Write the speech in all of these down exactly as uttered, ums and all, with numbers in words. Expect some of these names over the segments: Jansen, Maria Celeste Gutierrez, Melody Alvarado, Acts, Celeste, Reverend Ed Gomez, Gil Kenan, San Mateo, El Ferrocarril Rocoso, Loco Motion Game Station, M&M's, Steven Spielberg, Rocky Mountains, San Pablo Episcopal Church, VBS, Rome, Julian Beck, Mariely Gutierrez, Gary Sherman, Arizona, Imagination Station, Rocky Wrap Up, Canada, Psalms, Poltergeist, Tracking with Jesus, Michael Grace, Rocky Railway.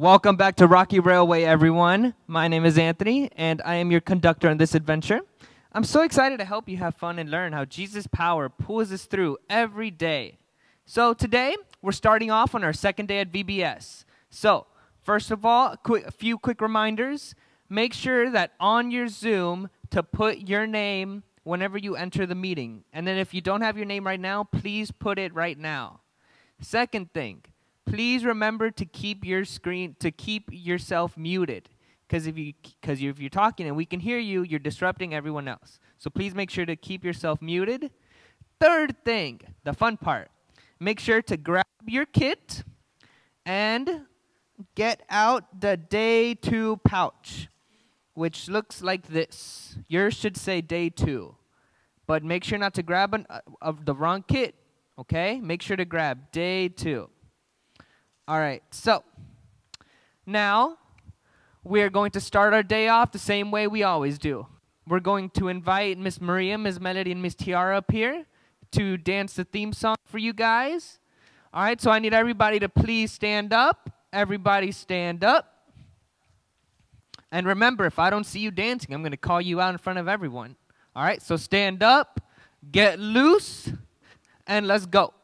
Welcome back to Rocky Railway, everyone. My name is Anthony, and I am your conductor on this adventure. I'm so excited to help you have fun and learn how Jesus' power pulls us through every day. So today, we're starting off on our second day at V B S. So, first of all, a, quick, a few quick reminders. Make sure that on your Zoom to put your name whenever you enter the meeting. And then if you don't have your name right now, please put it right now. Second thing, please remember to keep your screen, to keep yourself muted. Because if you, because if you're talking and we can hear you, you're disrupting everyone else. So please make sure to keep yourself muted. Third thing, the fun part. Make sure to grab your kit and get out the day two pouch, which looks like this. Yours should say day two, but make sure not to grab an, uh, of the wrong kit, okay? Make sure to grab day two. All right, so now we're going to start our day off the same way we always do. We're going to invite Miss Maria, Miss Melody, and Miss Tiara up here to dance the theme song for you guys. All right, so I need everybody to please stand up. Everybody stand up. And remember, if I don't see you dancing, I'm going to call you out in front of everyone. All right, so stand up, get loose, and let's go.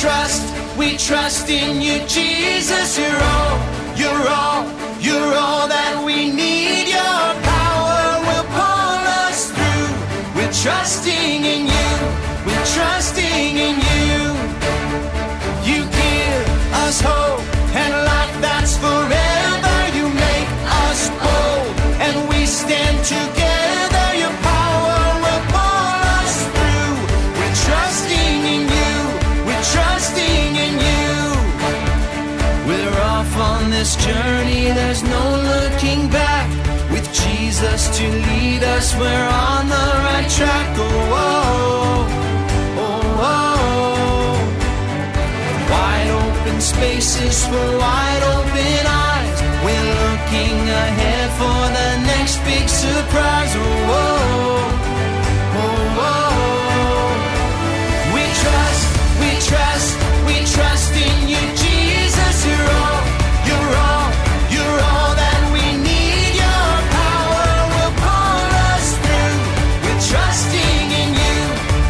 Trust, we trust in you, Jesus. You're all, you're all, you're all that we need. Your power will pull us through. We're trusting in you, we're trusting in you. You give us hope and life that's forever. You make us bold and we stand together. This journey, there's no looking back. With Jesus to lead us, we're on the right track. Oh, oh, oh, oh. Wide open spaces for wide open eyes. We're looking ahead for the next big surprise. Oh, oh, oh, oh. We trust, we trust, we trust in you, Jesus. You're all. You're all, you're all that we need. Your power will pull us through. We're trusting in you,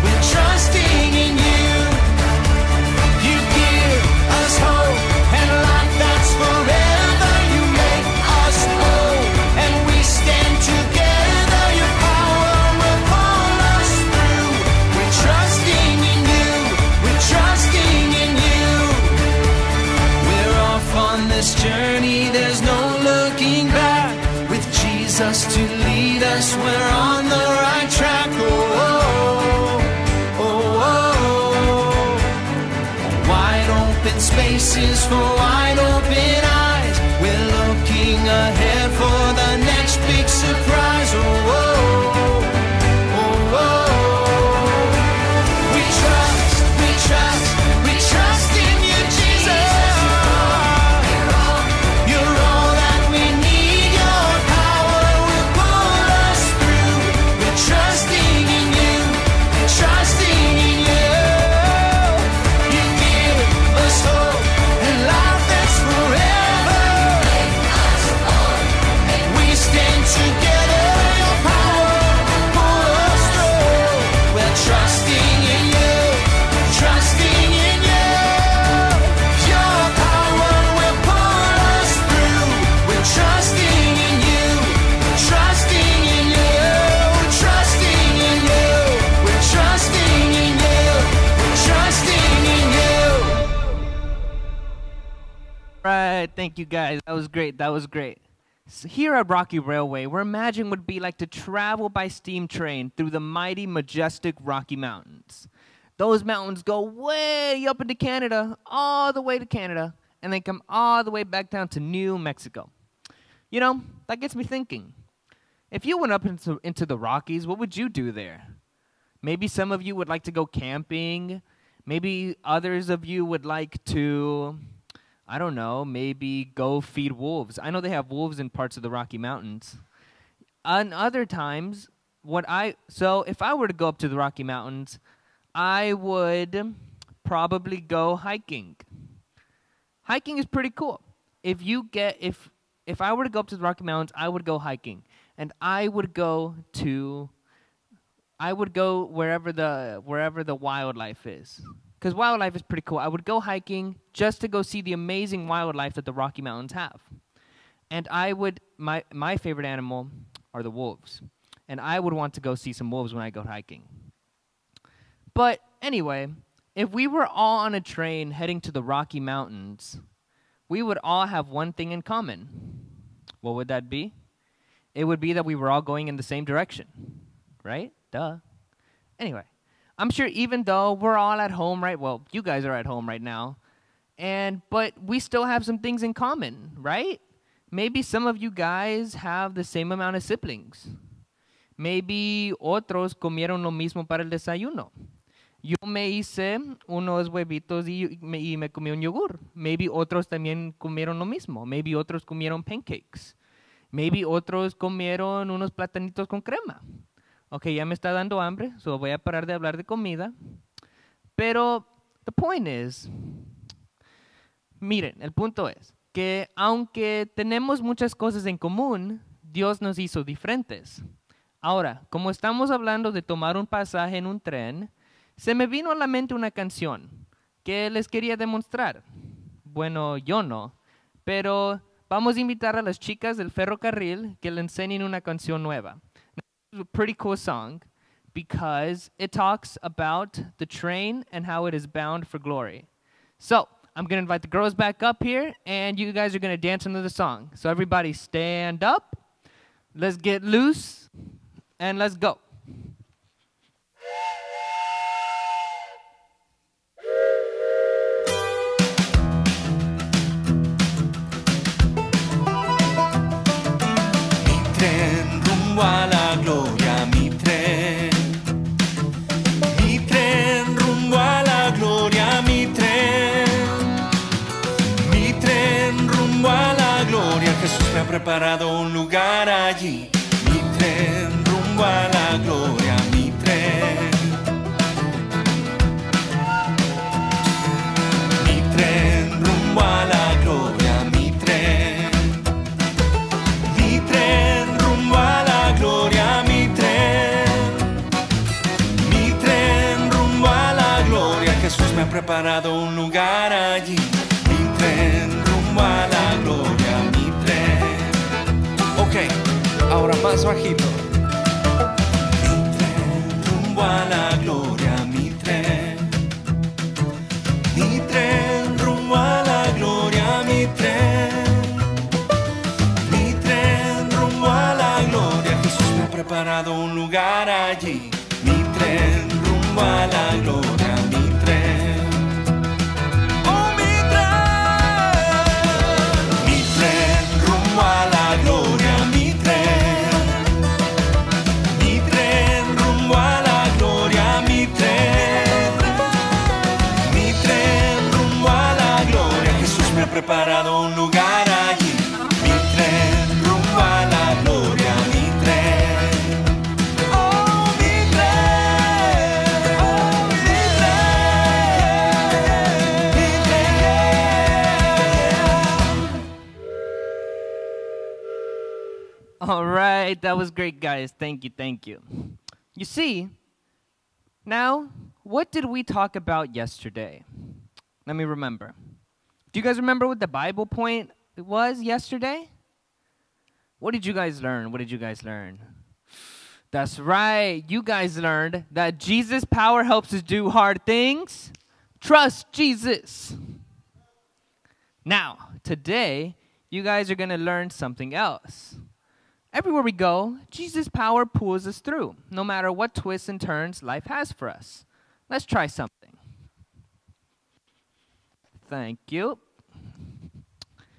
we're trusting in you. You give us hope and life that's forever. You make us whole and we stand together. Your power will pull us through. We're trusting in you, we're trusting in you. We're off on this journey, there's no looking back. With Jesus to lead us, we're on the right track. Oh, oh, oh, oh. Wide open spaces for wide open eyes. We're looking ahead for the next big surprise. Oh, oh, oh, oh. We trust, we trust, we trust in you, Jesus. Right, thank you guys. That was great. That was great. So here at Rocky Railway, we're imagining what it would be like to travel by steam train through the mighty, majestic Rocky Mountains. Those mountains go way up into Canada, all the way to Canada, and they come all the way back down to New Mexico. You know, that gets me thinking. If you went up into, into the Rockies, what would you do there? Maybe some of you would like to go camping. Maybe others of you would like to, I don't know, maybe go feed wolves. I know they have wolves in parts of the Rocky Mountains. And other times, what I, so if I were to go up to the Rocky Mountains, I would probably go hiking. Hiking is pretty cool. If you get, if, if I were to go up to the Rocky Mountains, I would go hiking. And I would go to, I would go wherever the, wherever the wildlife is. Because wildlife is pretty cool. I would go hiking just to go see the amazing wildlife that the Rocky Mountains have. And I would, my, my favorite animal are the wolves. And I would want to go see some wolves when I go hiking. But anyway, if we were all on a train heading to the Rocky Mountains, we would all have one thing in common. What would that be? It would be that we were all going in the same direction, right? Duh. Anyway, I'm sure even though we're all at home, right? Well, you guys are at home right now, and but we still have some things in common, right? Maybe some of you guys have the same amount of siblings. Maybe otros comieron lo mismo para el desayuno. Yo me hice unos huevitos y me, y me comí un yogur. Maybe otros también comieron lo mismo. Maybe otros comieron pancakes. Maybe otros comieron unos platanitos con crema. Ok, ya me está dando hambre, so voy a parar de hablar de comida. Pero the point is, miren, el punto es que aunque tenemos muchas cosas en común, Dios nos hizo diferentes. Ahora, como estamos hablando de tomar un pasaje en un tren, se me vino a la mente una canción que les quería demostrar. Bueno, yo no, pero vamos a invitar a las chicas del ferrocarril que le enseñen una canción nueva. It's a pretty cool song because it talks about the train and how it is bound for glory. So I'm going to invite the girls back up here, and you guys are going to dance into the song. So everybody stand up, let's get loose, and let's go. Preparado un lugar allí, mi tren rumbo a la gloria, mi tren, mi tren rumbo a la gloria, mi tren, mi tren rumbo a la gloria, mi tren, mi tren rumbo a la gloria. Jesús me ha preparado un lugar allí, mi tren rumbo a la gloria. Ahora más bajito. Mi tren rumbo a la gloria, mi tren. Mi tren rumbo a la gloria, mi tren. Mi tren rumbo a la gloria. Jesús me ha preparado un lugar allí. Mi tren rumbo a la gloria. Preparado un lugar allí, mi tren rumbo a la gloria, mi tren, oh mi tren, oh mi tren, mi tren. All right, that was great, guys. Thank you, thank you. You see, now, what did we talk about yesterday? Let me remember. Do you guys remember what the Bible point was yesterday? What did you guys learn? What did you guys learn? That's right. You guys learned that Jesus' power helps us do hard things. Trust Jesus. Now, today, you guys are going to learn something else. Everywhere we go, Jesus' power pulls us through, no matter what twists and turns life has for us. Let's try something. Thank you.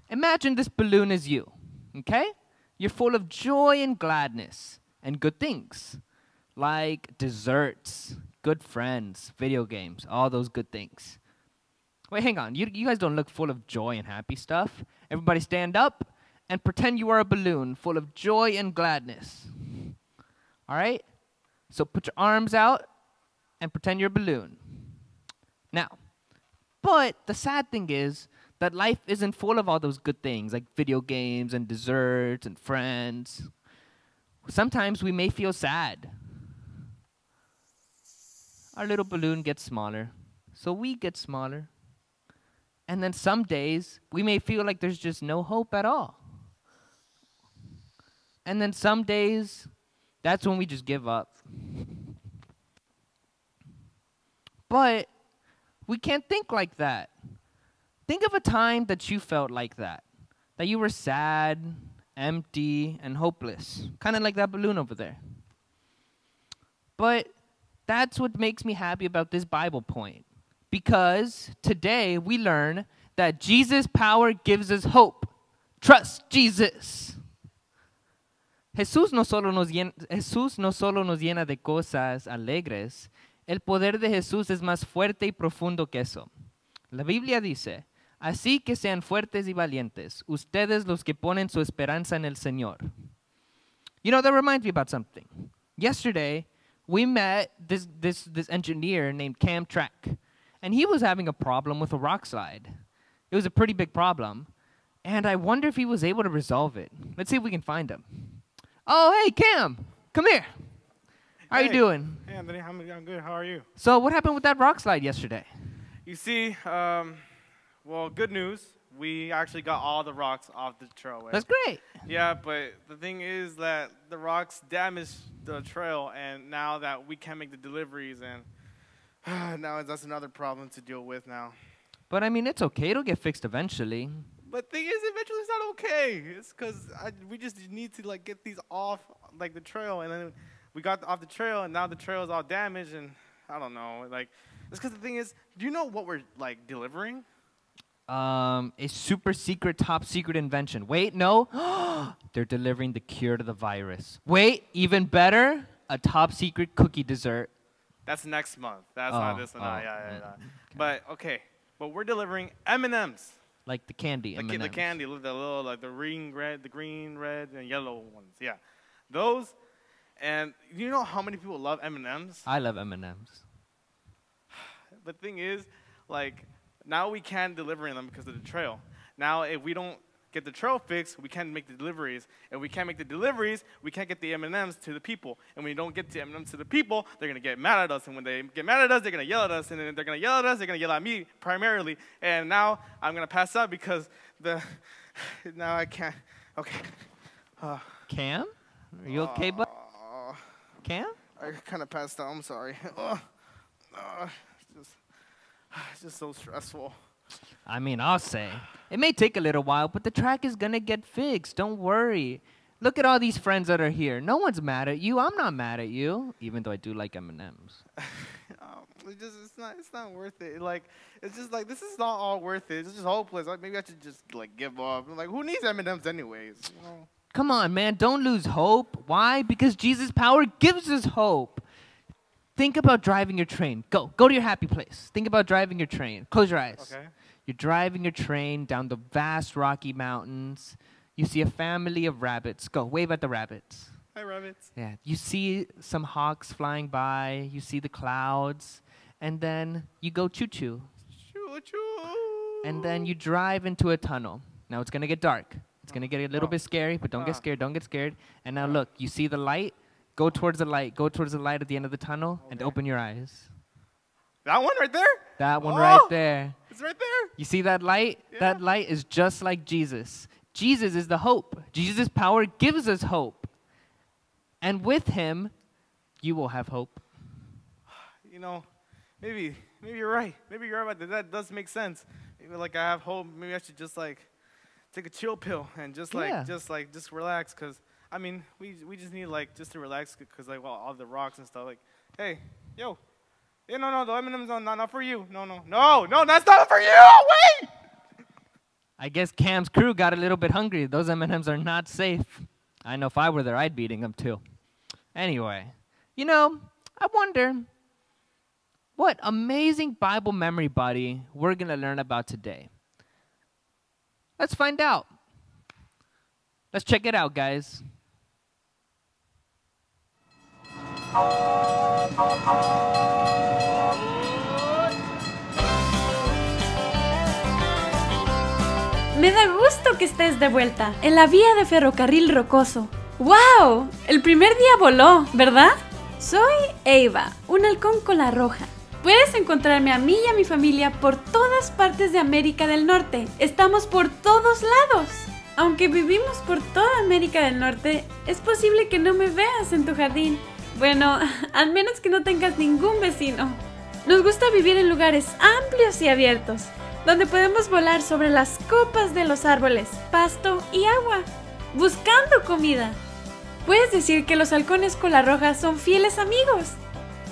Imagine this balloon is you, okay? You're full of joy and gladness and good things, like desserts, good friends, video games, all those good things. Wait, hang on. You, you guys don't look full of joy and happy stuff. Everybody stand up and pretend you are a balloon full of joy and gladness. All right? So put your arms out and pretend you're a balloon. Now, but the sad thing is that life isn't full of all those good things, like video games and desserts and friends. Sometimes we may feel sad. Our little balloon gets smaller, so we get smaller. And then some days, we may feel like there's just no hope at all. And then some days, that's when we just give up. But we can't think like that. Think of a time that you felt like that, that you were sad, empty, and hopeless, kind of like that balloon over there. But that's what makes me happy about this Bible point, because today we learn that Jesus' power gives us hope. Trust Jesus. Jesús no solo nos llena, Jesús no solo nos llena de cosas alegres, el poder de Jesús es más fuerte y profundo que eso. La Biblia dice, así que sean fuertes y valientes, ustedes los que ponen su esperanza en el Señor. You know, that reminds me about something. Yesterday, we met this, this, this engineer named Cam Track, and he was having a problem with a rock slide. It was a pretty big problem, and I wonder if he was able to resolve it. Let's see if we can find him. Oh, hey, Cam, come here. How hey. are you doing? Hey, Anthony, I'm, I'm good. How are you? So what happened with that rock slide yesterday? You see, um, well, good news. We actually got all the rocks off the trailway. That's great. Yeah, but the thing is that the rocks damaged the trail, and now that we can't make the deliveries, and uh, now that's another problem to deal with now. But, I mean, it's okay. It'll get fixed eventually. But the thing is, eventually it's not okay. It's because we just need to, like, get these off, like, the trail. And then we got off the trail, and now the trail is all damaged, and I don't know. Like, it's because the thing is, do you know what we're, like, delivering? Um, a super secret, top secret invention. Wait, no. They're delivering the cure to the virus. Wait, even better, a top secret cookie dessert. That's next month. That's oh, not this one. Oh, yeah, yeah, yeah. Okay. But, okay. But we're delivering M and M's. Like the candy, the, the candy, the little, like the green, red, the green, red, and yellow ones. Yeah, those. And you know how many people love M and M's? I love M and M's. The thing is, like, now we can't deliver them because of the trail. Now, if we don't get the trail fixed, we can't make the deliveries. If we can't make the deliveries, we can't get the M and M's to the people. And when you don't get the M and M's to the people, they're going to get mad at us. And when they get mad at us, they're going to yell at us. And then they're going to yell at us, they're going to yell at me primarily. And now I'm going to pass out because the now I can't. Okay. Uh, Cam? Are you okay, uh, bud? Cam? I kind of passed out. I'm sorry. uh, uh, it's, just, it's just so stressful. I mean, I'll say. It may take a little while, but the track is going to get fixed. Don't worry. Look at all these friends that are here. No one's mad at you. I'm not mad at you, even though I do like M and M's. um, it just, it's, not, it's not worth it. Like, it's just like, this is not all worth it. It's just hopeless. Like, maybe I should just, like, give up. Like, who needs M and M's anyways? You know? Come on, man. Don't lose hope. Why? Because Jesus' power gives us hope. Think about driving your train. Go. Go to your happy place. Think about driving your train. Close your eyes. Okay. You're driving your train down the vast Rocky Mountains. You see a family of rabbits. Go. Wave at the rabbits. Hi, rabbits. Yeah. You see some hawks flying by. You see the clouds. And then you go choo-choo. Choo-choo. And then you drive into a tunnel. Now it's going to get dark. It's going to get a little oh. bit scary, but don't ah. get scared. Don't get scared. And now look. You see the light. Go towards the light. Go towards the light at the end of the tunnel, okay. and open your eyes. That one right there? That one oh, right there. It's right there. You see that light? Yeah. That light is just like Jesus. Jesus is the hope. Jesus' power gives us hope. And with him, you will have hope. You know, maybe maybe you're right. Maybe you're right about that. That does make sense. Maybe, like, I have hope. Maybe I should just, like, take a chill pill and just, like, yeah. just, like, just relax because... I mean, we we just need, like, just to relax because, like, well, all the rocks and stuff. Like, hey, yo, yeah, no, no, the M and M's not not for you. No, no, no, no, that's not for you. Wait. I guess Cam's crew got a little bit hungry. Those M and M's are not safe. I know if I were there, I'd be eating them too. Anyway, you know, I wonder what amazing Bible memory buddy we're going to learn about today. Let's find out. Let's check it out, guys. Me da gusto que estés de vuelta en la vía de ferrocarril rocoso. ¡Wow! El primer día voló, ¿verdad? Soy Ava, un halcón cola roja. Puedes encontrarme a mí y a mi familia por todas partes de América del Norte. Estamos por todos lados. Aunque vivimos por toda América del Norte, es posible que no me veas en tu jardín. Bueno, al menos que no tengas ningún vecino. Nos gusta vivir en lugares amplios y abiertos, donde podemos volar sobre las copas de los árboles, pasto y agua, buscando comida. Puedes decir que los halcones cola roja son fieles amigos.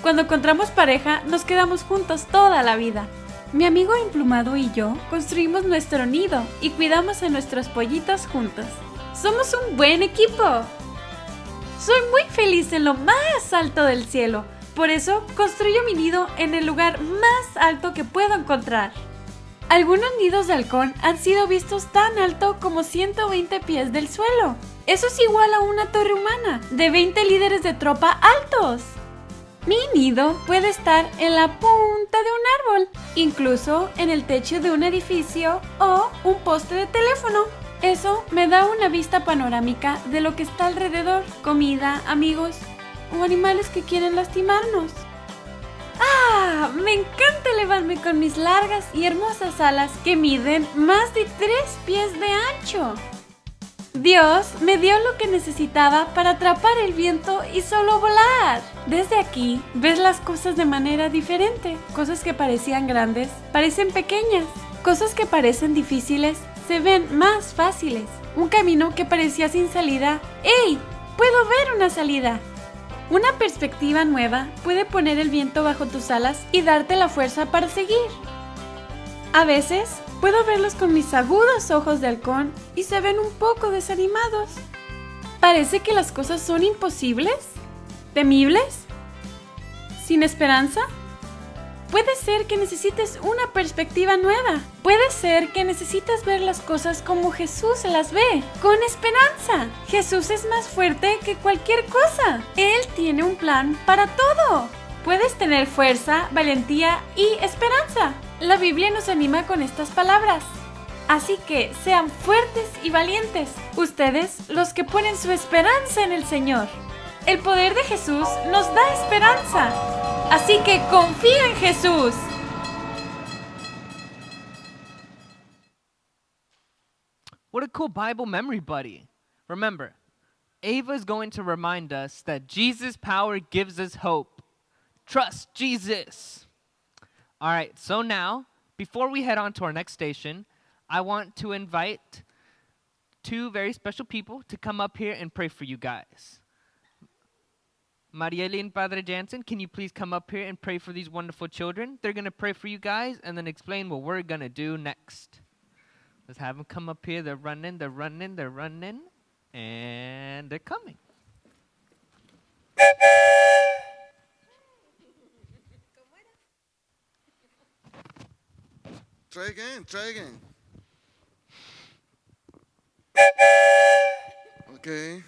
Cuando encontramos pareja, nos quedamos juntos toda la vida. Mi amigo emplumado y yo construimos nuestro nido y cuidamos a nuestros pollitos juntos. ¡Somos un buen equipo! Soy muy feliz en lo más alto del cielo, por eso construyo mi nido en el lugar más alto que puedo encontrar. Algunos nidos de halcón han sido vistos tan alto como ciento veinte pies del suelo. Eso es igual a una torre humana de veinte líderes de tropa altos. Mi nido puede estar en la punta de un árbol, incluso en el techo de un edificio o un poste de teléfono. Eso me da una vista panorámica de lo que está alrededor, comida, amigos o animales que quieren lastimarnos. ¡Ah! Me encanta elevarme con mis largas y hermosas alas que miden más de tres pies de ancho. Dios me dio lo que necesitaba para atrapar el viento y solo volar. Desde aquí ves las cosas de manera diferente. Cosas que parecían grandes parecen pequeñas. Cosas que parecen difíciles se ven más fáciles. Un camino que parecía sin salida. ¡Ey! ¡Puedo ver una salida! Una perspectiva nueva puede poner el viento bajo tus alas y darte la fuerza para seguir. A veces puedo verlos con mis agudos ojos de halcón y se ven un poco desanimados. ¿Parece que las cosas son imposibles? ¿Temibles? ¿Sin esperanza? Puede ser que necesites una perspectiva nueva. Puede ser que necesitas ver las cosas como Jesús las ve, con esperanza. Jesús es más fuerte que cualquier cosa. Él tiene un plan para todo. Puedes tener fuerza, valentía y esperanza. La Biblia nos anima con estas palabras. Así que sean fuertes y valientes, ustedes los que ponen su esperanza en el Señor. El poder de Jesús nos da esperanza. Así que confía en Jesús. What a cool Bible memory buddy. Remember, Ava is going to remind us that Jesus' power gives us hope. Trust Jesus. All right, so now, before we head on to our next station, I want to invite two very special people to come up here and pray for you guys. Marieli and Padre Jansen, can you please come up here and pray for these wonderful children? They're going to pray for you guys and then explain what we're going to do next. Let's have them come up here. They're running, they're running, they're running, and they're coming. Try again, try again. Okay.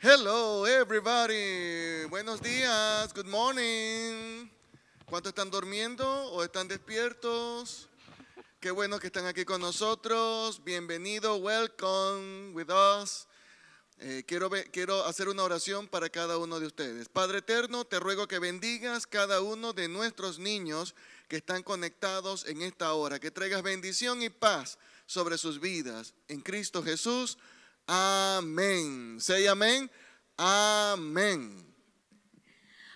Hello everybody, buenos días, good morning. ¿Cuántos están durmiendo o están despiertos? Qué bueno que están aquí con nosotros, bienvenido, welcome with us. Eh, quiero, quiero hacer una oración para cada uno de ustedes. Padre eterno, te ruego que bendigas cada uno de nuestros niños que están conectados en esta hora, que traigas bendición y paz sobre sus vidas. En Cristo Jesús, amén. Say amen. Amen.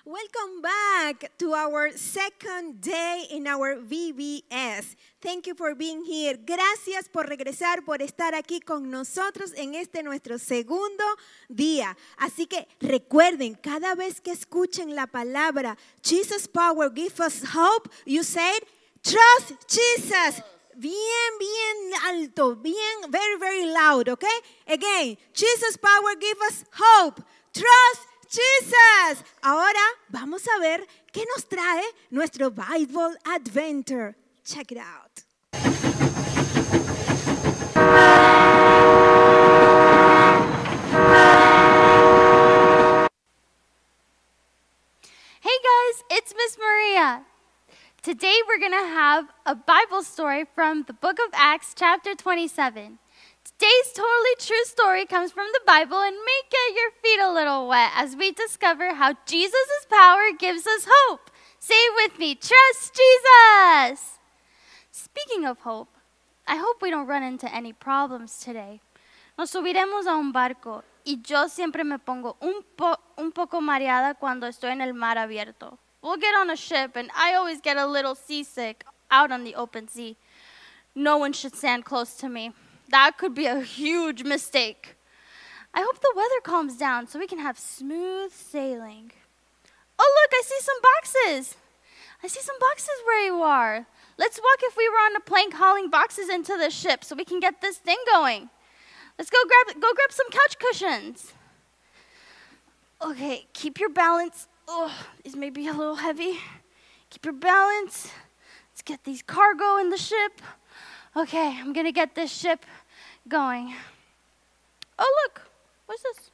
Welcome back to our second day in our V B S. Thank you for being here. Gracias por regresar, por estar aquí con nosotros en este nuestro segundo día. Así que recuerden, cada vez que escuchen la palabra Jesus power give us hope, you said trust Jesus. Bien, bien alto, bien, very, very loud, okay? Again, Jesus power give us hope, trust Jesus. Ahora vamos a ver ¿Qué nos trae nuestro Bible Adventure? Check it out. Hey guys, it's Miss Maria. Today we're going to have a Bible story from the book of Acts, chapter twenty-seven. Today's totally true story comes from the Bible, and may get your feet a little wet as we discover how Jesus' power gives us hope. Say it with me, trust Jesus! Speaking of hope, I hope we don't run into any problems today. Nos subiremos a un barco, y yo siempre me pongo un, po un poco mareada cuando estoy en el mar abierto. We'll get on a ship, and I always get a little seasick out on the open sea. No one should stand close to me. That could be a huge mistake. I hope the weather calms down so we can have smooth sailing. Oh, look, I see some boxes. I see some boxes where you are. Let's walk if we were on a plank hauling boxes into the ship so we can get this thing going. Let's go grab, go grab some couch cushions. Okay, keep your balance. Oh, these may be a little heavy. Keep your balance. Let's get these cargo in the ship. Okay, I'm going to get this ship going. Oh, look. What's this?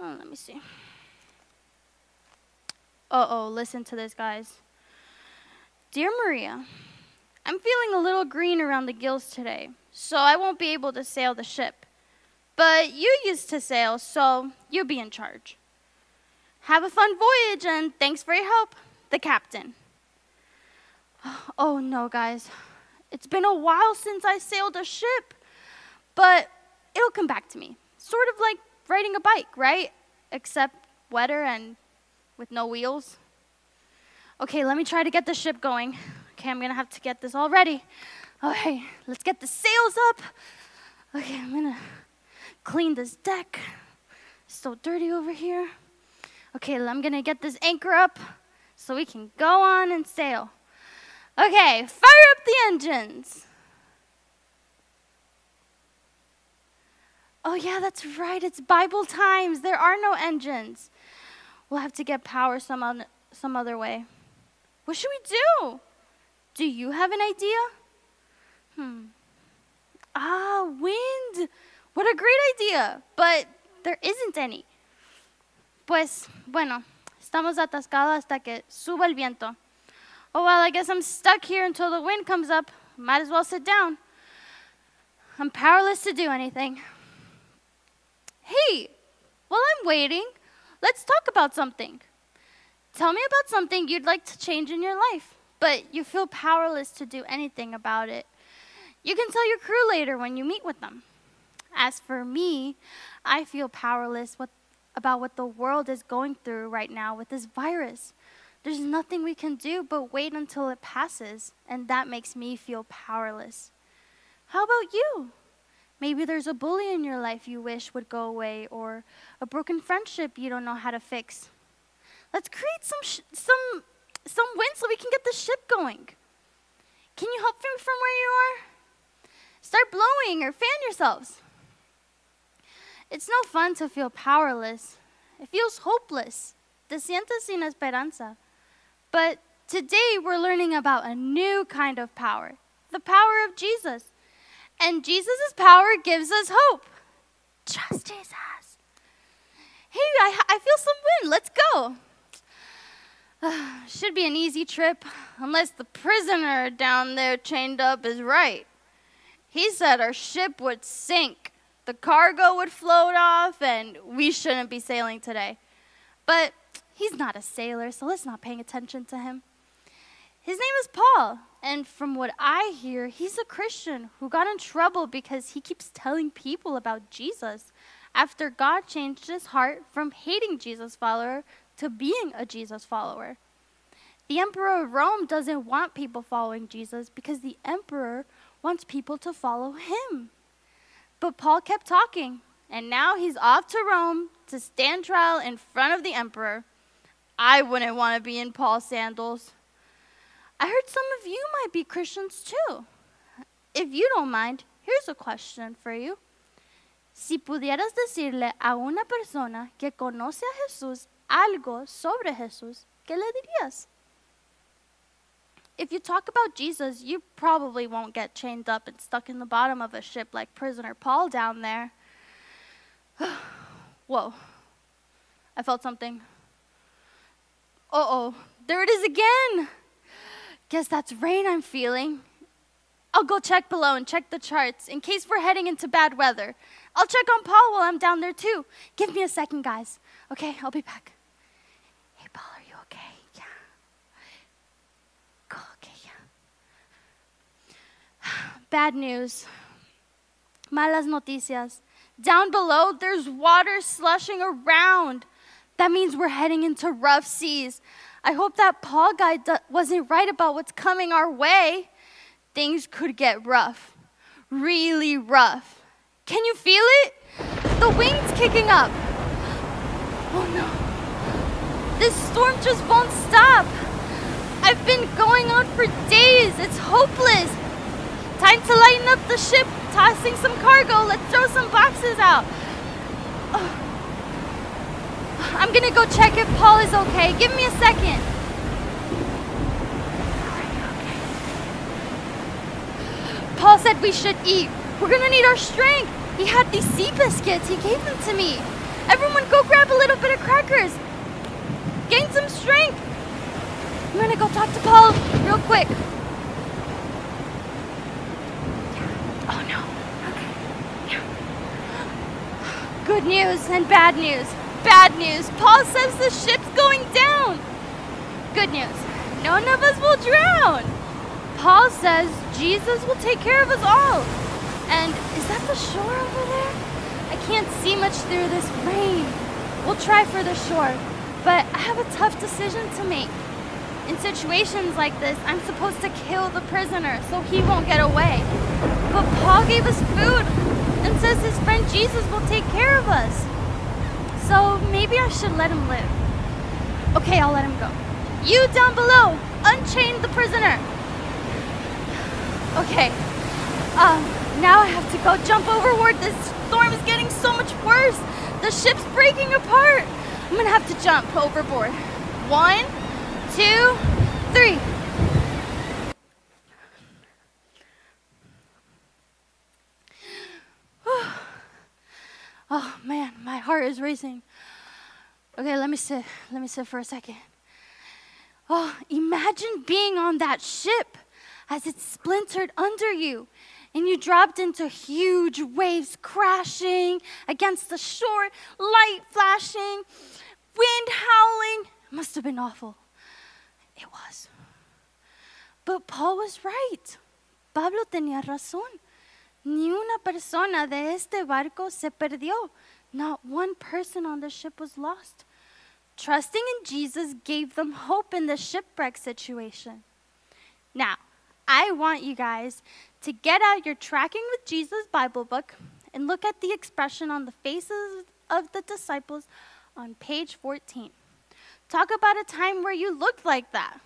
Oh, let me see. Uh-oh, listen to this, guys. Dear Maria, I'm feeling a little green around the gills today, so I won't be able to sail the ship. But you used to sail, so you'll be in charge. Have a fun voyage, and thanks for your help, the captain. Oh, no, guys. It's been a while since I sailed a ship, but it'll come back to me. Sort of like riding a bike, right? Except wetter and with no wheels. Okay, let me try to get the ship going. Okay, I'm going to have to get this all ready. Okay, let's get the sails up. Okay, I'm going to clean this deck. It's so dirty over here. Okay, I'm going to get this anchor up so we can go on and sail. Okay, fire up the engines. Oh, yeah, that's right. It's Bible times. There are no engines. We'll have to get power some, on, some other way. What should we do? Do you have an idea? Hmm. Ah, wind. What a great idea. But there isn't any. Pues, bueno, estamos atascados hasta que suba el viento. Oh, well, I guess I'm stuck here until the wind comes up. Might as well sit down. I'm powerless to do anything. Hey, while I'm waiting, let's talk about something. Tell me about something you'd like to change in your life, but you feel powerless to do anything about it. You can tell your crew later when you meet with them. As for me, I feel powerless what, about what the world is going through right now with this virus. There's nothing we can do but wait until it passes, and that makes me feel powerless. How about you? Maybe there's a bully in your life you wish would go away, or a broken friendship you don't know how to fix. Let's create some sh some some wind so we can get the ship going. Can you help me from where you are? Start blowing or fan yourselves. It's no fun to feel powerless. It feels hopeless. Te sientes sin esperanza. But today we're learning about a new kind of power, the power of Jesus. And Jesus' power gives us hope. Trust Jesus. Hey, I, I feel some wind. Let's go. Uh, should be an easy trip, unless the prisoner down there chained up is right. He said our ship would sink, the cargo would float off, and we shouldn't be sailing today. But he's not a sailor, so let's not pay attention to him. His name is Paul, and from what I hear, he's a Christian who got in trouble because he keeps telling people about Jesus after God changed his heart from hating Jesus follower to being a Jesus follower. The emperor of Rome doesn't want people following Jesus because the emperor wants people to follow him. But Paul kept talking, and now he's off to Rome to stand trial in front of the emperor. I wouldn't want to be in Paul's sandals. I heard some of you might be Christians too. If you don't mind, here's a question for you. Si pudieras decirle a una persona que conoce a Jesús algo sobre Jesús, ¿qué le dirías? If you talk about Jesus, you probably won't get chained up and stuck in the bottom of a ship like prisoner Paul down there. Whoa, I felt something. Uh-oh, there it is again. Guess that's rain I'm feeling. I'll go check below and check the charts in case we're heading into bad weather. I'll check on Paul while I'm down there too. Give me a second, guys. Okay, I'll be back. Hey, Paul, are you okay? Yeah. Cool, okay, yeah. Bad news. Malas noticias. Down below, there's water slushing around. That means we're heading into rough seas. I hope that Paul guy wasn't right about what's coming our way. Things could get rough, really rough. Can you feel it? The wind's kicking up. Oh no, this storm just won't stop. I've been going on for days, it's hopeless. Time to lighten up the ship, tossing some cargo. Let's throw some boxes out. Oh. I'm gonna go check if Paul is okay. Give me a second. Paul said we should eat. We're gonna need our strength. He had these sea biscuits, he gave them to me. Everyone go grab a little bit of crackers. Gain some strength. I'm gonna go talk to Paul real quick. Yeah. Oh no, okay, yeah. Good news and bad news. Bad news, Paul says the ship's going down. Good news, none of us will drown. Paul says Jesus will take care of us all. And is that the shore over there? I can't see much through this rain. We'll try for the shore, but I have a tough decision to make. In situations like this, I'm supposed to kill the prisoner so he won't get away. But Paul gave us food and says his friend Jesus will take care of us. So maybe I should let him live. Okay, I'll let him go. You down below, unchain the prisoner. Okay, um, now I have to go jump overboard. This storm is getting so much worse. The ship's breaking apart. I'm gonna have to jump overboard. One, two, three. Oh man, my heart is racing. Okay, let me sit. Let me sit for a second. Oh, imagine being on that ship as it splintered under you, and you dropped into huge waves crashing against the shore, light flashing, wind howling. It must have been awful. It was. But Paul was right. Pablo tenía razón. Ni una persona de este barco se perdió. Not one person on the ship was lost. Trusting in Jesus gave them hope in the shipwreck situation. Now, I want you guys to get out your Tracking with Jesus Bible book and look at the expression on the faces of the disciples on page fourteen. Talk about a time where you looked like that.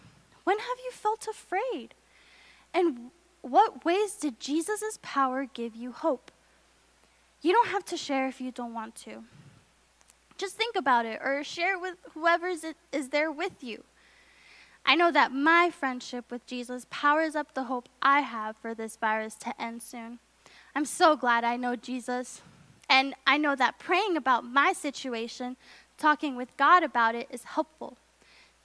When have you felt afraid? And what ways did Jesus' power give you hope? You don't have to share if you don't want to. Just think about it or share with whoever is there with you. I know that my friendship with Jesus powers up the hope I have for this virus to end soon. I'm so glad I know Jesus. And I know that praying about my situation, talking with God about it, is helpful.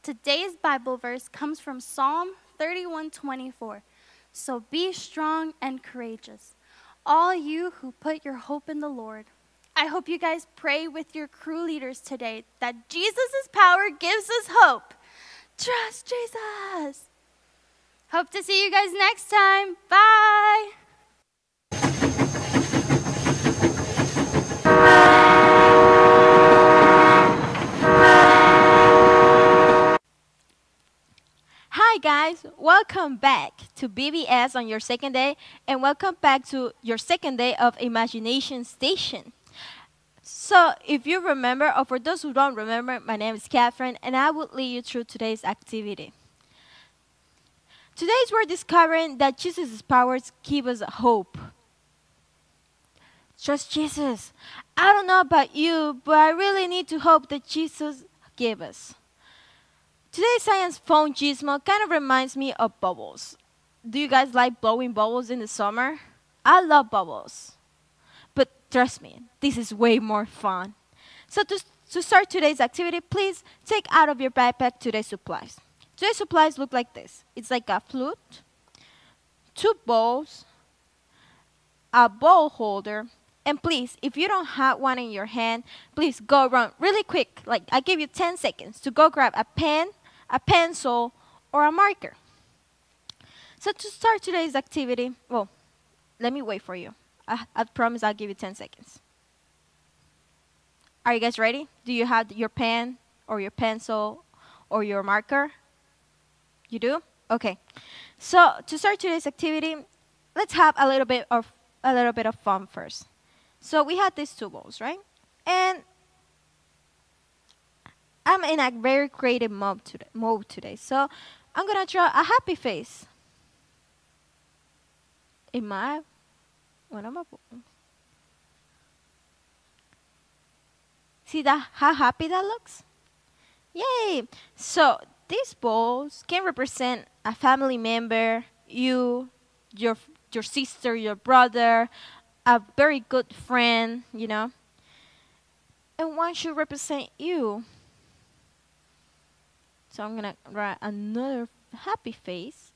Today's Bible verse comes from Psalm thirty-one twenty-four. So be strong and courageous, all you who put your hope in the Lord. I hope you guys pray with your crew leaders today that Jesus' power gives us hope. Trust Jesus. Hope to see you guys next time. Bye. Hi guys, welcome back to V B S on your second day, and welcome back to your second day of Imagination Station. So if you remember, or for those who don't remember, my name is Catherine, and I will lead you through today's activity. Today we're discovering that Jesus' powers give us hope. Trust Jesus. I don't know about you, but I really need to hope that Jesus gives us. Today's science phone gizmo kind of reminds me of bubbles. Do you guys like blowing bubbles in the summer? I love bubbles. But trust me, this is way more fun. So to, to start today's activity, please take out of your backpack today's supplies. Today's supplies look like this. It's like a flute, two bowls, a bowl holder, and please, if you don't have one in your hand, please go run really quick. Like, I give you ten seconds to go grab a pen, a pencil, or a marker. So to start today's activity, well, let me wait for you. I, I promise I'll give you ten seconds. Are you guys ready? Do you have your pen or your pencil or your marker? You do? Okay. So to start today's activity, let's have a little bit of a little bit of fun first. So we had these two bowls, right? And I'm in a very creative mode today. Mode today. So I'm gonna draw a happy face in my one of my bowls. See that, how happy that looks? Yay! So these bowls can represent a family member, you, your your sister, your brother, a very good friend, you know. And one should represent you. So I'm gonna write another happy face.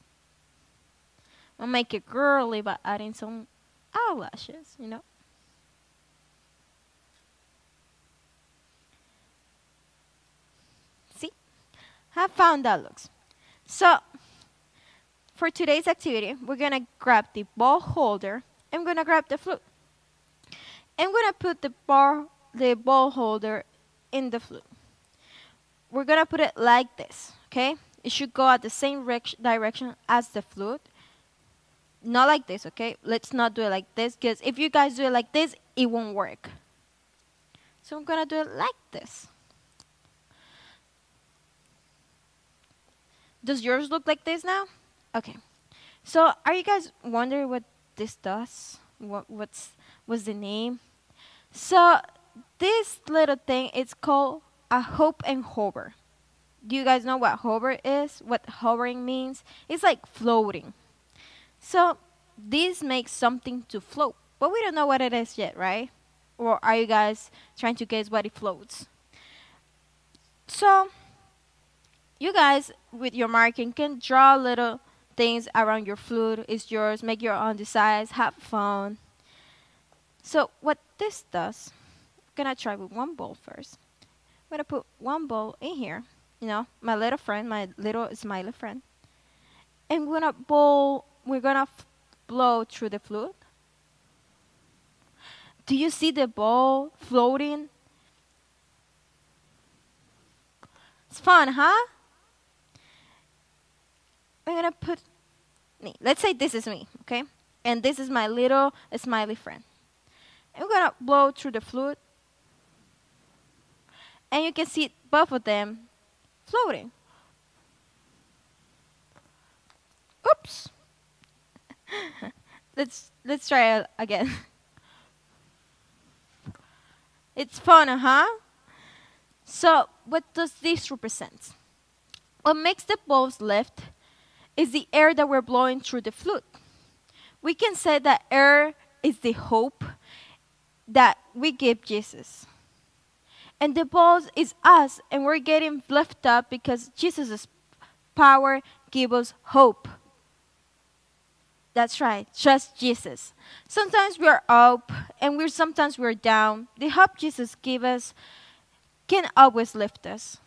I'll make it girly by adding some eyelashes, you know. I found that looks. So for today's activity, we're going to grab the ball holder. I'm going to grab the flute. I'm going to put the ball, the ball holder in the flute. We're going to put it like this, okay? It should go at the same direction as the flute. Not like this, okay? Let's not do it like this, because if you guys do it like this, it won't work. So I'm going to do it like this. Does yours look like this now? Okay. So are you guys wondering what this does? What what's what's the name? So this little thing, it's called a hoop and hover. Do you guys know what hover is? What hovering means? It's like floating. So this makes something to float, but we don't know what it is yet, right? Or are you guys trying to guess what it floats? So you guys, with your marking, can draw little things around your flute. It's yours. Make your own designs. Have fun. So what this does, I'm going to try with one bowl first. I'm going to put one bowl in here. You know, my little friend, my little smiley friend. And we're going to bowl, we're going to blow through the flute. Do you see the bowl floating? It's fun, huh? I'm gonna put me. Let's say this is me, okay? And this is my little smiley friend. I'm gonna blow through the flute. And you can see both of them floating. Oops. let's let's try it again. It's fun, huh? So what does this represent? What makes the balls lift is the air that we're blowing through the flute. We can say that air is the hope that we give Jesus. And the balls is us, and we're getting lifted up because Jesus' power gives us hope. That's right, trust Jesus. Sometimes we're up, and we're sometimes we're down. The hope Jesus gives us can always lift us.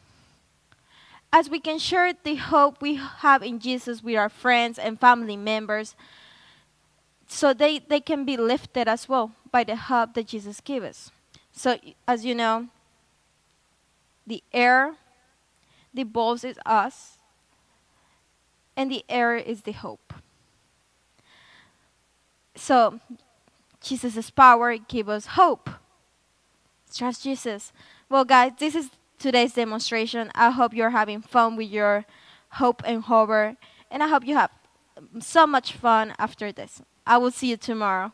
As we can share the hope we have in Jesus with our friends and family members, so they, they can be lifted as well by the hope that Jesus gives us. So as you know, the air, the balls is us, and the air is the hope. So Jesus' power gives us hope. Trust Jesus. Well, guys, this is today's demonstration. I hope you're having fun with your hope and hover, and I hope you have so much fun after this. I will see you tomorrow.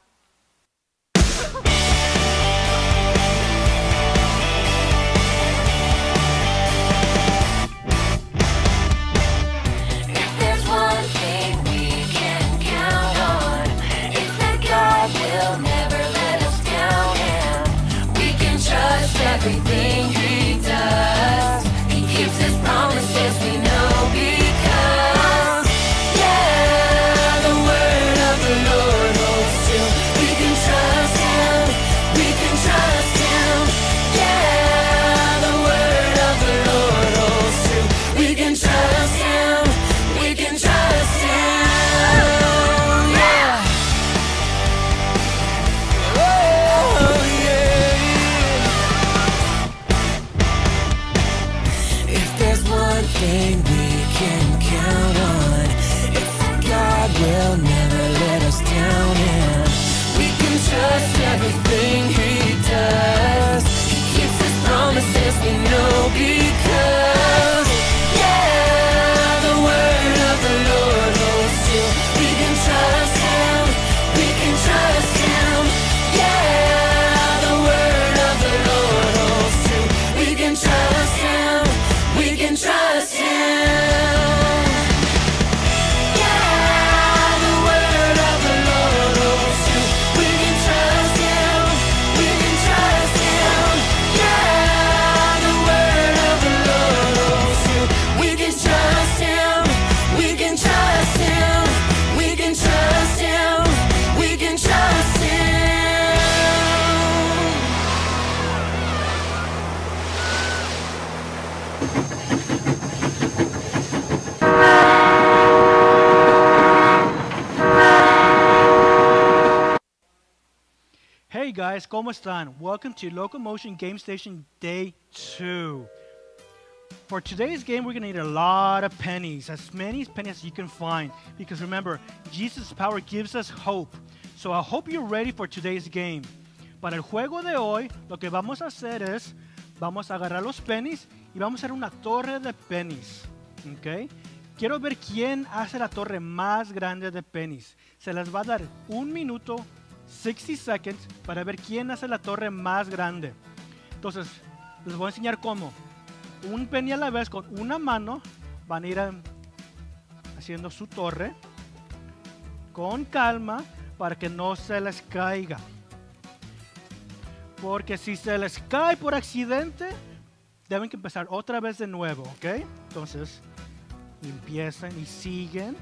Hey guys, ¿cómo están? Welcome to Loco Motion Game Station Day two. For today's game, we're going to need a lot of pennies, as many pennies as you can find. Because remember, Jesus' power gives us hope. So I hope you're ready for today's game. Para el juego de hoy, lo que vamos a hacer es, vamos a agarrar los pennies y vamos a hacer una torre de pennies. Okay? Quiero ver quién hace la torre más grande de pennies. Se las va a dar un minuto, sixty seconds, para ver quién hace la torre más grande. Entonces, les voy a enseñar cómo. Un penny a la vez, con una mano, van a ir a, haciendo su torre con calma para que no se les caiga. Porque si se les cae por accidente, deben que empezar otra vez de nuevo, ¿ok? Entonces, empiezan y siguen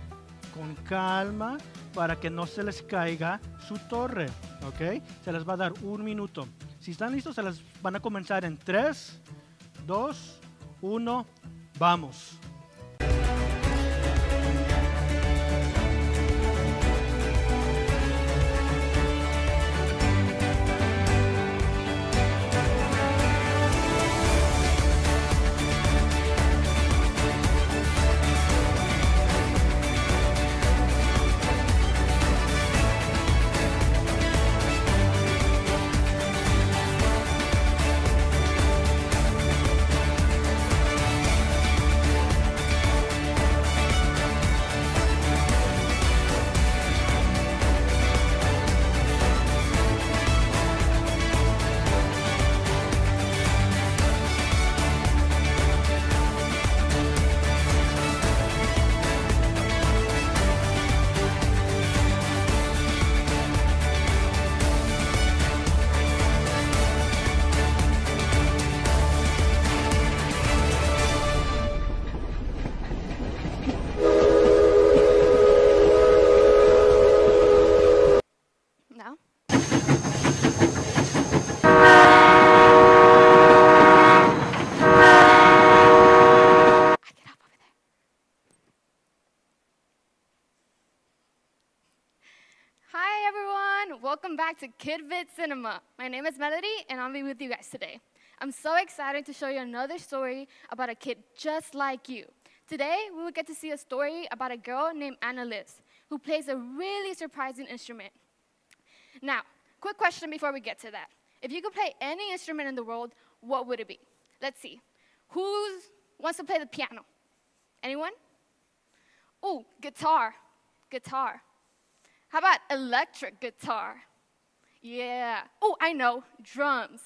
con calma para que no se les caiga su torre, ¿ok? Se les va a dar un minuto. Si están listos, se les van a comenzar en tres, dos, uno, ¡vamos! To KidVid Cinema. My name is Melody, and I'll be with you guys today. I'm so excited to show you another story about a kid just like you. Today, we will get to see a story about a girl named Annalise, who plays a really surprising instrument. Now, quick question before we get to that. If you could play any instrument in the world, what would it be? Let's see. Who wants to play the piano? Anyone? Ooh, guitar. Guitar. How about electric guitar? Yeah. Oh, I know. Drums.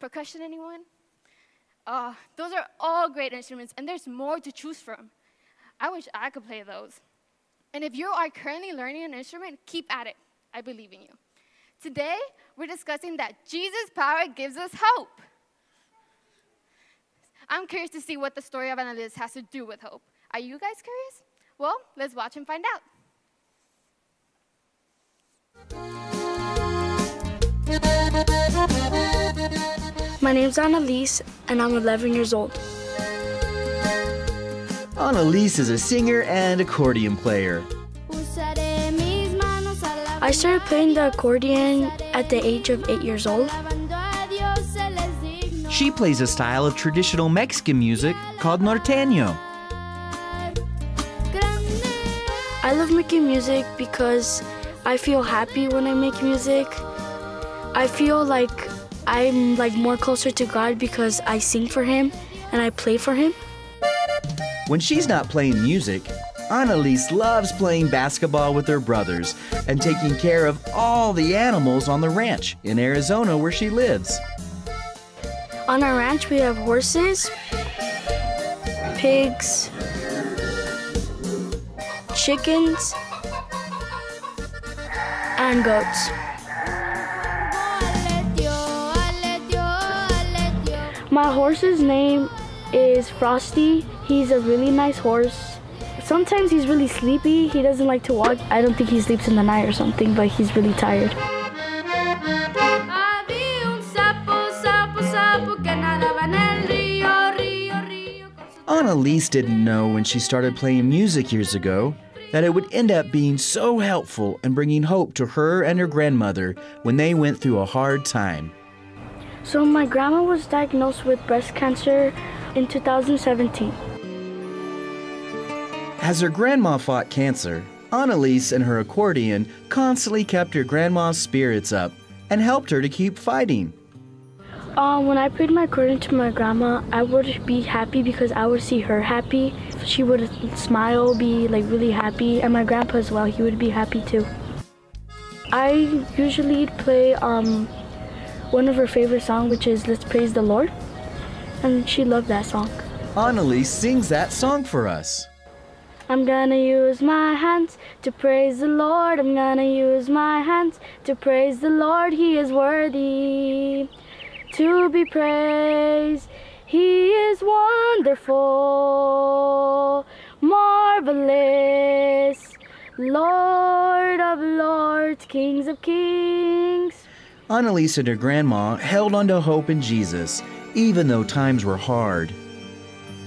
Percussion, anyone? Uh, those are all great instruments, and there's more to choose from. I wish I could play those. And if you are currently learning an instrument, keep at it. I believe in you. Today, we're discussing that Jesus' power gives us hope. I'm curious to see what the story of Annalise has to do with hope. Are you guys curious? Well, let's watch and find out. My name's Annalise, and I'm eleven years old. Annalise is a singer and accordion player. I started playing the accordion at the age of eight years old. She plays a style of traditional Mexican music called Norteño. I love making music because I feel happy when I make music. I feel like I'm like more closer to God because I sing for Him and I play for Him. When she's not playing music, Annalise loves playing basketball with her brothers and taking care of all the animals on the ranch in Arizona where she lives. On our ranch we have horses, pigs, chickens, and goats. My horse's name is Frosty. He's a really nice horse. Sometimes he's really sleepy. He doesn't like to walk. I don't think he sleeps in the night or something, but he's really tired. Annalise didn't know when she started playing music years ago that it would end up being so helpful in bringing hope to her and her grandmother when they went through a hard time. So my grandma was diagnosed with breast cancer in two thousand seventeen. As her grandma fought cancer, Annalise and her accordion constantly kept her grandma's spirits up and helped her to keep fighting. Um, when I played my accordion to my grandma, I would be happy because I would see her happy. She would smile, be like really happy, and my grandpa as well, he would be happy too. I usually play um, one of her favorite songs, which is Let's Praise the Lord, and she loved that song. Annalise sings that song for us. I'm gonna use my hands to praise the Lord. I'm gonna use my hands to praise the Lord. He is worthy to be praised. He is wonderful, marvelous, Lord of lords, Kings of kings. Annalise and her grandma held on to hope in Jesus, even though times were hard.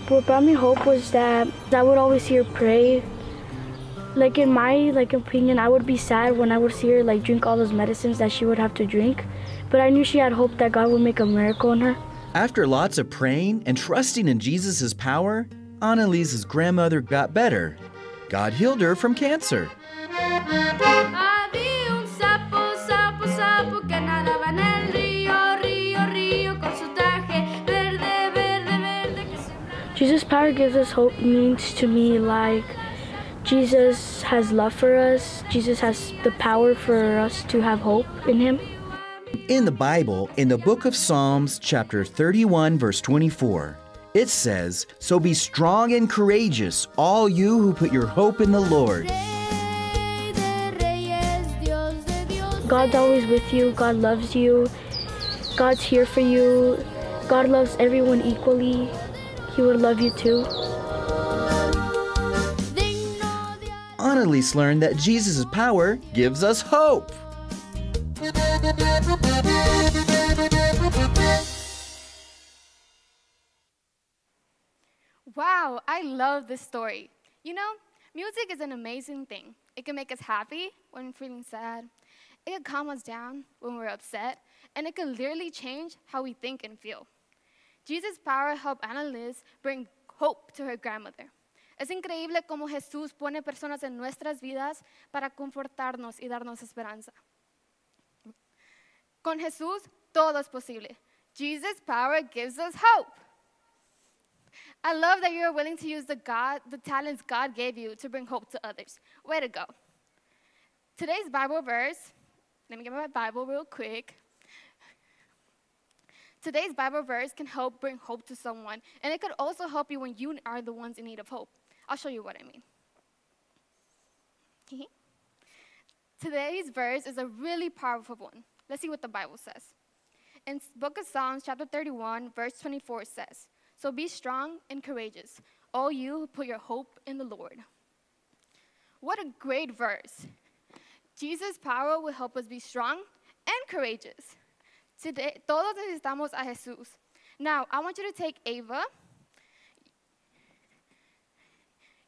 What brought me hope was that I would always see her pray. Like in my like opinion, I would be sad when I would see her like drink all those medicines that she would have to drink. But I knew she had hope that God would make a miracle in her. After lots of praying and trusting in Jesus' power, Annalise's grandmother got better. God healed her from cancer. Jesus' power gives us hope means to me like Jesus has love for us. Jesus has the power for us to have hope in him. In the Bible, in the book of Psalms, chapter thirty-one, verse twenty-four, it says, "So be strong and courageous, all you who put your hope in the Lord." God's always with you. God loves you. God's here for you. God loves everyone equally. He would love you too. Annalise learned that Jesus' power gives us hope. Wow, I love this story. You know, music is an amazing thing. It can make us happy when we're feeling sad. It can calm us down when we're upset. And it can literally change how we think and feel. Jesus' power helped Annalise bring hope to her grandmother. Es increíble cómo Jesús pone personas en nuestras vidas para confortarnos y darnos esperanza. Con Jesús, todo es posible. Jesus' power gives us hope. I love that you are willing to use the, God, the talents God gave you to bring hope to others. Way to go. Today's Bible verse, let me get my Bible real quick. Today's Bible verse can help bring hope to someone, and it could also help you when you are the ones in need of hope. I'll show you what I mean. Today's verse is a really powerful one. Let's see what the Bible says. In the book of Psalms, chapter thirty-one, verse twenty-four says, "So be strong and courageous, all you who put your hope in the Lord." What a great verse. Jesus' power will help us be strong and courageous. Today, todos necesitamos a Jesús. Now, I want you to take Ava,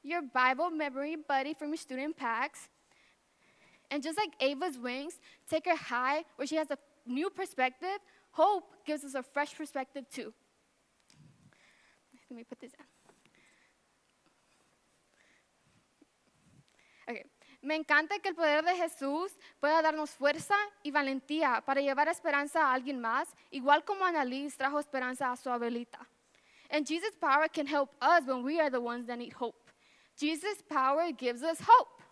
your Bible memory buddy from your student packs, and just like Ava's wings, take her high where she has a new perspective. Hope gives us a fresh perspective too. Let me put this down. Okay. Me encanta que el poder de Jesús pueda darnos fuerza y valentía para llevar esperanza a alguien más, igual como Annalise trajo esperanza a su abuelita. And Jesus' power can help us when we are the ones that need hope. Jesus' power gives us hope.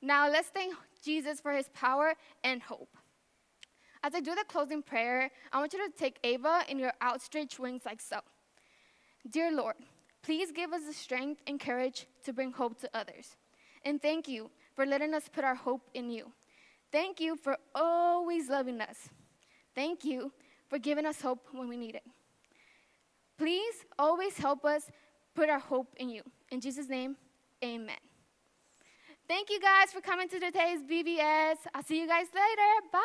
Now let's thank Jesus for his power and hope. As I do the closing prayer, I want you to take Ava in your outstretched wings like so. Dear Lord, please give us the strength and courage to bring hope to others. And thank you for letting us put our hope in you. Thank you for always loving us. Thank you for giving us hope when we need it. Please always help us put our hope in you. In Jesus' name, amen. Thank you guys for coming to today's V B S. I'll see you guys later. Bye.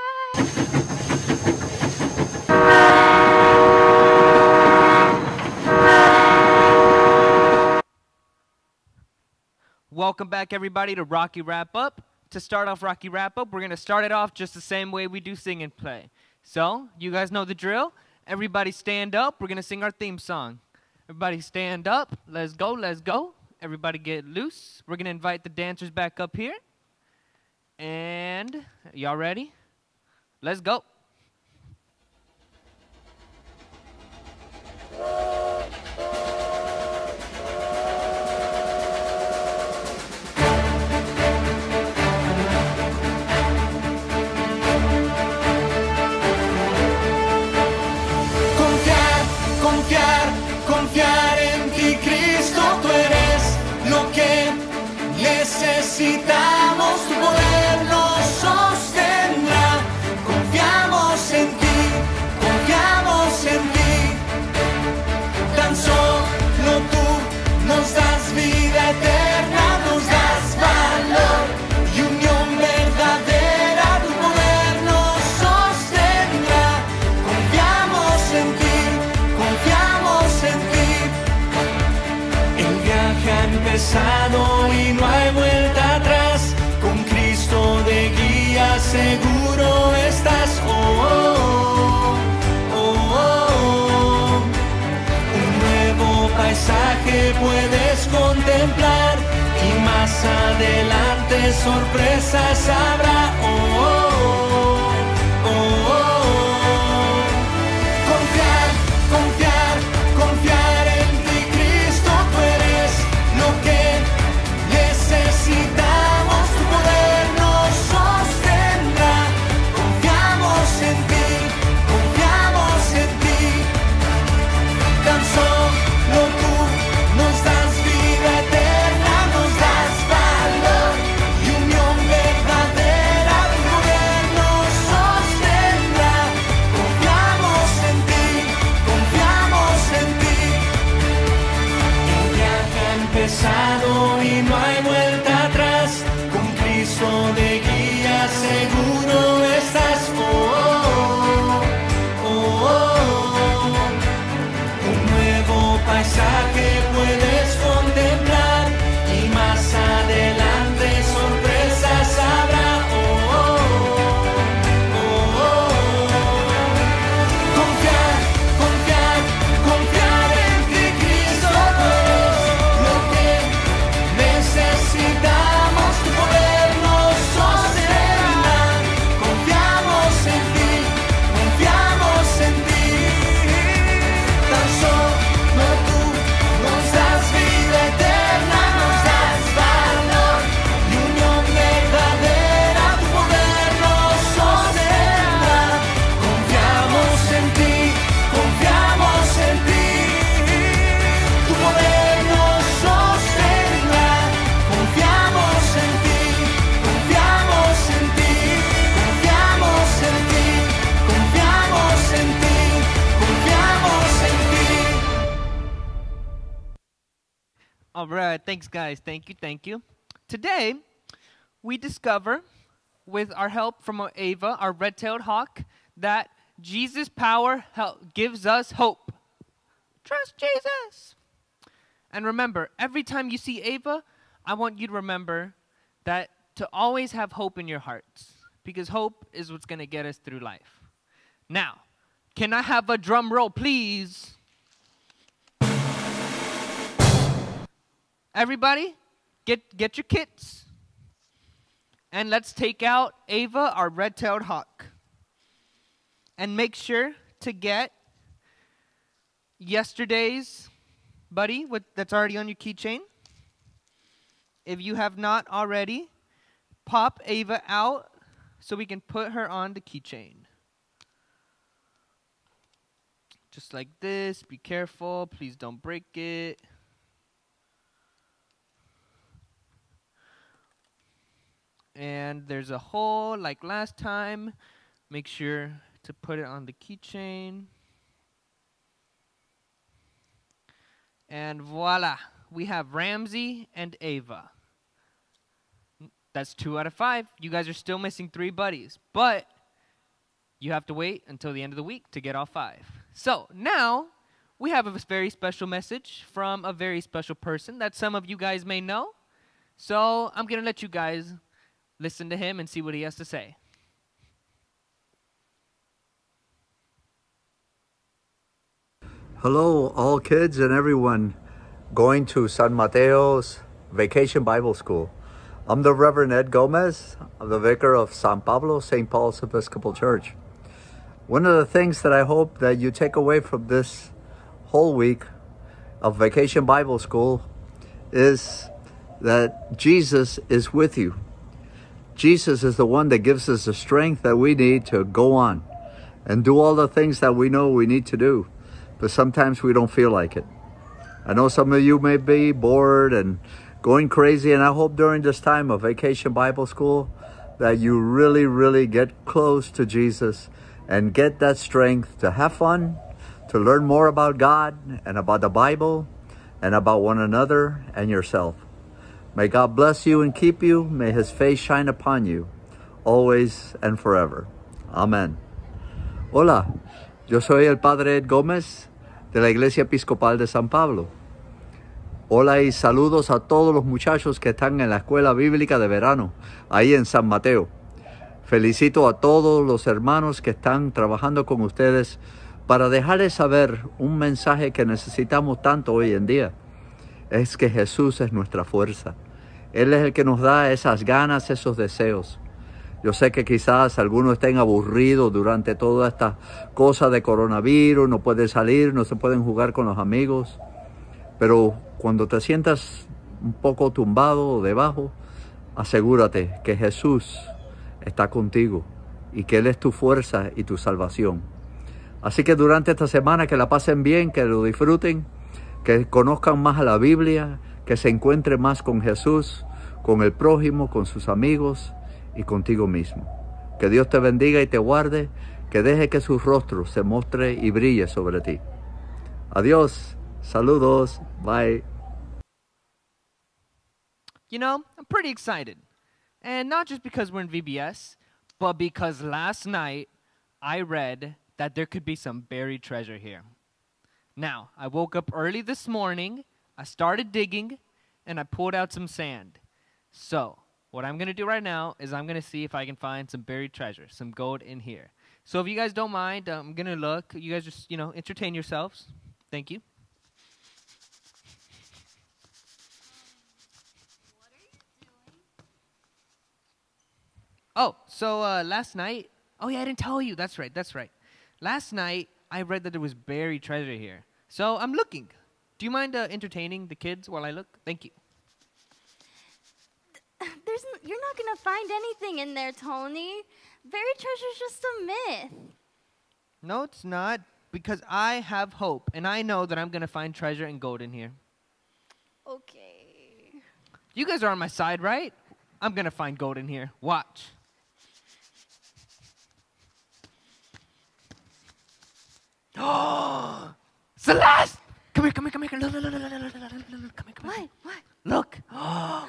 Welcome back, everybody, to Rocky Wrap Up. To start off Rocky Wrap Up, we're going to start it off just the same way we do sing and play. So, you guys know the drill. Everybody stand up. We're going to sing our theme song. Everybody stand up. Let's go, let's go. Everybody get loose. We're going to invite the dancers back up here. And y'all ready? Let's go. Necesitamos tu poder, nos sostendrá. Confiamos en ti, confiamos en ti. Tan solo tú nos das vida eterna, nos das valor y unión verdadera. Tu poder nos sostendrá. Confiamos en ti, confiamos en ti. El viaje ha empezado y no hay vuelta atrás, con Cristo de guía seguro estás. Oh, oh, oh, oh, oh. Un nuevo paisaje puedes contemplar y más adelante sorpresas habrá. Oh, oh, oh, oh, oh. All right, thanks, guys. Thank you, thank you. Today, we discover, with our help from Ava, our red-tailed hawk, that Jesus' power help gives us hope. Trust Jesus. And remember, every time you see Ava, I want you to remember that to always have hope in your hearts, because hope is what's going to get us through life. Now, can I have a drum roll, please? Everybody, get, get your kits, and let's take out Ava, our red-tailed hawk, and make sure to get yesterday's buddy with, that's already on your keychain. If you have not already, pop Ava out so we can put her on the keychain. Just like this, be careful, please don't break it. And there's a hole, like last time. Make sure to put it on the keychain. And voila, we have Ramsey and Ava. That's two out of five. You guys are still missing three buddies, but you have to wait until the end of the week to get all five. So now we have a very special message from a very special person that some of you guys may know. So I'm going to let you guys listen to him and see what he has to say. Hello, all kids and everyone going to San Mateo's Vacation Bible School. I'm the Reverend Ed Gomez. I'm the vicar of San Pablo, Saint Paul's Episcopal Church. One of the things that I hope that you take away from this whole week of Vacation Bible School is that Jesus is with you. Jesus is the one that gives us the strength that we need to go on and do all the things that we know we need to do, but sometimes we don't feel like it. I know some of you may be bored and going crazy, and I hope during this time of Vacation Bible School that you really, really get close to Jesus and get that strength to have fun, to learn more about God and about the Bible and about one another and yourself. May God bless you and keep you. May his face shine upon you, always and forever. Amen. Hola, yo soy el Padre Ed Gómez de la Iglesia Episcopal de San Pablo. Hola y saludos a todos los muchachos que están en la Escuela Bíblica de Verano, ahí en San Mateo. Felicito a todos los hermanos que están trabajando con ustedes para dejarles saber un mensaje que necesitamos tanto hoy en día. Es que Jesús es nuestra fuerza. Él es el que nos da esas ganas, esos deseos. Yo sé que quizás algunos estén aburridos durante toda esta cosa de coronavirus, no pueden salir, no se pueden jugar con los amigos, pero cuando te sientas un poco tumbado o debajo, asegúrate que Jesús está contigo y que Él es tu fuerza y tu salvación. Así que durante esta semana que la pasen bien, que lo disfruten, que conozcan más a la Biblia, que se encuentren más con Jesús, con el prójimo, con sus amigos y contigo mismo. Que Dios te bendiga y te guarde, que deje que su rostro se muestre y brille sobre ti. Adiós. Saludos. Bye. You know, I'm pretty excited. And not just because we're in V B S, but because last night I read that there could be some buried treasure here. Now, I woke up early this morning, I started digging, and I pulled out some sand. So, what I'm going to do right now is I'm going to see if I can find some buried treasure, some gold in here. So if you guys don't mind, I'm going to look. You guys just, you know, entertain yourselves. Thank you. Oh, so uh, last night, oh yeah, I didn't tell you. That's right, that's right. Last night, I read that there was buried treasure here. So I'm looking. Do you mind uh, entertaining the kids while I look? Thank you. There's n you're not going to find anything in there, Tony. Buried treasure is just a myth. No, it's not, because I have hope, and I know that I'm going to find treasure and gold in here. Okay. You guys are on my side, right? I'm going to find gold in here. Watch. Oh, Celeste! Come here, come here, come here. Look, look, look, look, look, look, look, look. Come here, come here. What? What? Look. Oh.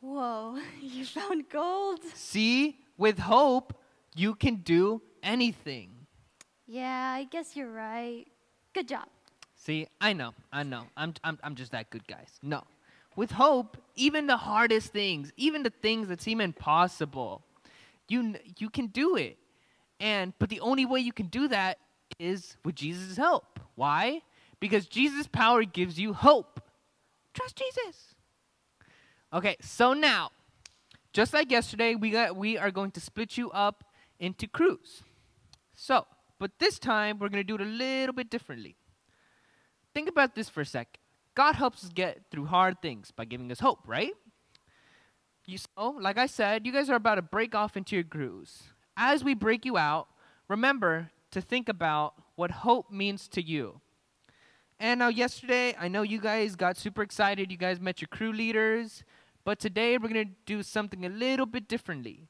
Whoa, you found gold. See, with hope, you can do anything. Yeah, I guess you're right. Good job. See, I know, I know. I'm, I'm, I'm just that good, guys. No. With hope, even the hardest things, even the things that seem impossible, you, you can do it. And, but the only way you can do that is with Jesus' help. Why? Because Jesus' power gives you hope. Trust Jesus. Okay, so now, just like yesterday, we, got, we are going to split you up into crews. So, but this time, we're going to do it a little bit differently. Think about this for a second. God helps us get through hard things by giving us hope, right? You, so, like I said, you guys are about to break off into your grooves. As we break you out, remember to think about what hope means to you. And now yesterday, I know you guys got super excited. You guys met your crew leaders. But today, we're going to do something a little bit differently.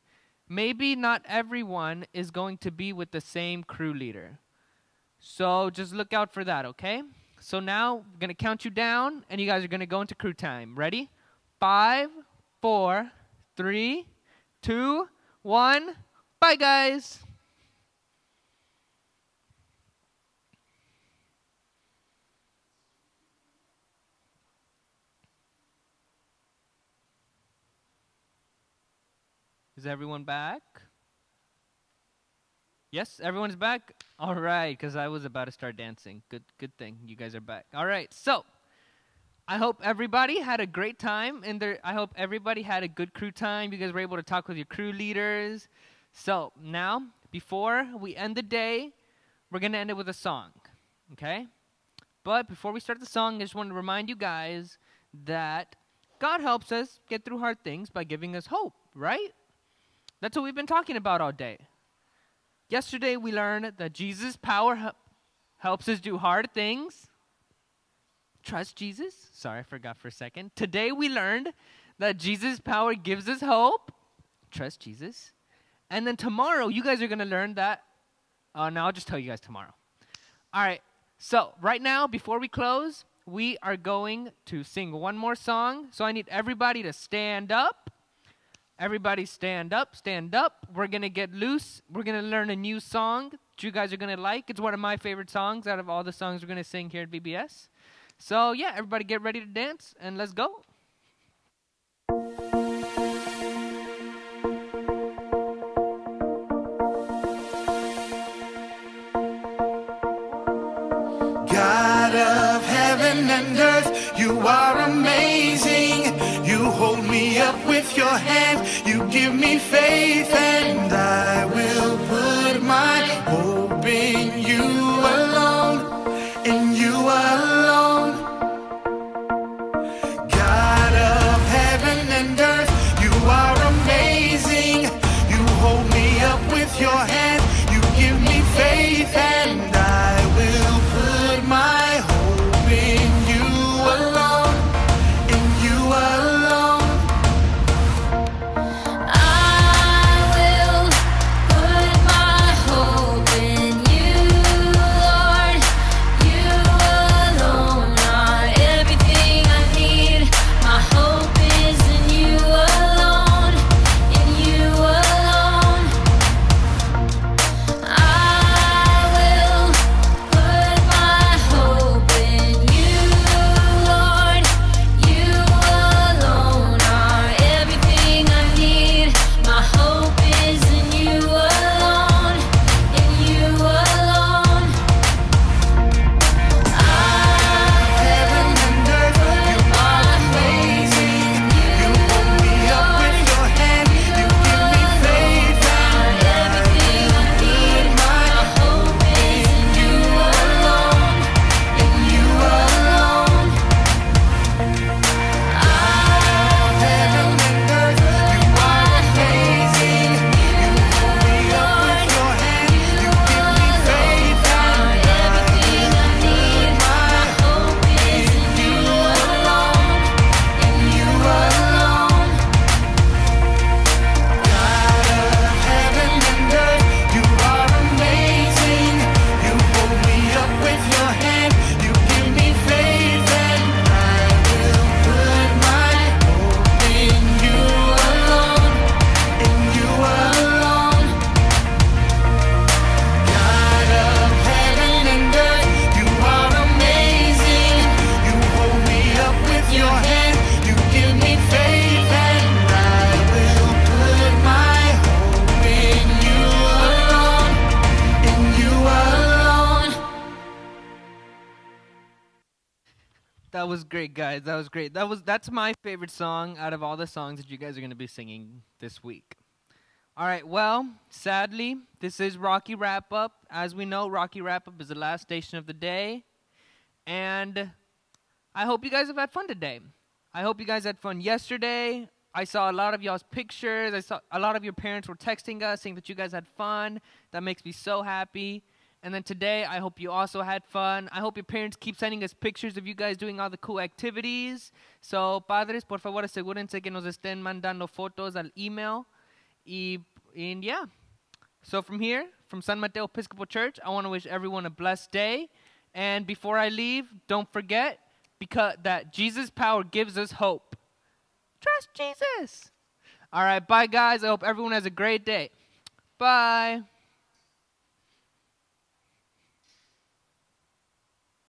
Maybe not everyone is going to be with the same crew leader. So just look out for that, okay? So now, we're going to count you down, and you guys are going to go into crew time. Ready? Five, four, three, two, one. Bye, guys. Is everyone back? Yes, everyone's back? All right, because I was about to start dancing. Good, good thing you guys are back. All right, so I hope everybody had a great time, and there, I hope everybody had a good crew time. You guys were able to talk with your crew leaders. So now, before we end the day, we're going to end it with a song, okay? But before we start the song, I just want to remind you guys that God helps us get through hard things by giving us hope, right? That's what we've been talking about all day. Yesterday, we learned that Jesus' power helps us do hard things. Trust Jesus. Sorry, I forgot for a second. Today, we learned that Jesus' power gives us hope. Trust Jesus. And then tomorrow, you guys are going to learn that. Uh, no, I'll just tell you guys tomorrow. All right. So right now, before we close, we are going to sing one more song. So I need everybody to stand up. Everybody stand up, stand up. We're going to get loose. We're going to learn a new song that you guys are going to like. It's one of my favorite songs out of all the songs we're going to sing here at V B S. So, yeah, everybody get ready to dance, and let's go. God of heaven and earth, you are amazing. You hold me up with your hand. You give me faith, and I will put my hope in you alone, in you alone. God of heaven and earth, you are amazing. You hold me up with your hand. You give me faith, and I will put my hope in you alone, in you alone. Great, guys, that was great. That was that's my favorite song out of all the songs that you guys are going to be singing this week. All right, well, sadly, this is Rocky Wrap Up. As we know, Rocky Wrap Up is the last station of the day, and I hope you guys have had fun today. I hope you guys had fun yesterday. I saw a lot of y'all's pictures. I saw a lot of your parents were texting us saying that you guys had fun. That makes me so happy. And then today, I hope you also had fun. I hope your parents keep sending us pictures of you guys doing all the cool activities. So, padres, por favor, asegúrense que nos estén mandando fotos al email. Y, and yeah. So from here, from San Mateo Episcopal Church, I want to wish everyone a blessed day. And before I leave, don't forget because that Jesus' power gives us hope. Trust Jesus. All right, bye, guys. I hope everyone has a great day. Bye.